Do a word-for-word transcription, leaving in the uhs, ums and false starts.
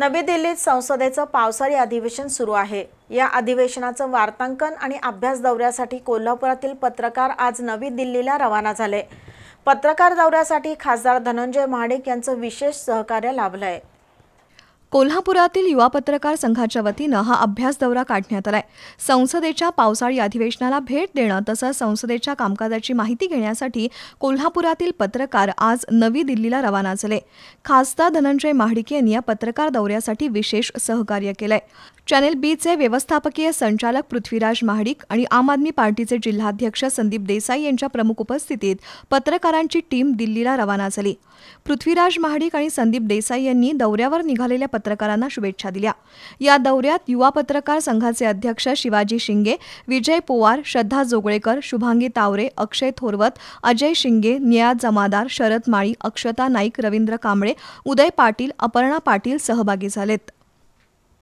नवी दिल्लीत संसदेचं पावसाळी अधिवेशन सुरू आहे। या अधिवेशनाचं वार्तांकन आणि अभ्यास दौऱ्यासाठी कोल्हापुरातील पत्रकार आज नवी दिल्लीला रवाना झाले। पत्रकार दौऱ्यासाठी खासदार धनंजय महाडिक यांचं विशेष सहकार्य लाभलं आहे। कोल्हापुरातील युवा पत्रकार संघाच्या वतीनं हा अभ्यास दौरा काढण्यात आलाय। संसदेच्या पावसाळी अधिवेशनाला भेट देणं तसंच संसदेच्या कामकाजाची माहिती घेण्यासाठी कोल्हापुरातील पत्रकार आज नवी दिल्लीला रवाना झाले। खासदार धनंजय महाडिक यांनी या पत्रकार दौऱ्यासाठी विशेष सहकार्य केलंय। चॅनल बी चे व्यवस्थापकीय संचालक पृथ्वीराज महाडिक आणि आम आदमी पार्टीचे जिल्हाध्यक्ष संदीप देसाई यांच्या प्रमुख उपस्थितीत पत्रकारांची टीम दिल्लीला रवाना झाली। पृथ्वीराज महाडिक आणि संदीप देसाई यांनी दौऱ्यावर निघालेल्या पत्रकारांना शुभेच्छा दिल्या। या दौऱ्यात युवा पत्रकार संघाचे अध्यक्ष शिवाजी शिंगे, विजय पोवार, श्रद्धा जोगळेकर, शुभांगी तावरे, अक्षय थोरवत, अजय शिंगे, निया जमादार, शरद माळी, अक्षता नाईक, रवींद्र कांबळे, उदय पाटील, अपर्णा पाटील सहभागी झालेत।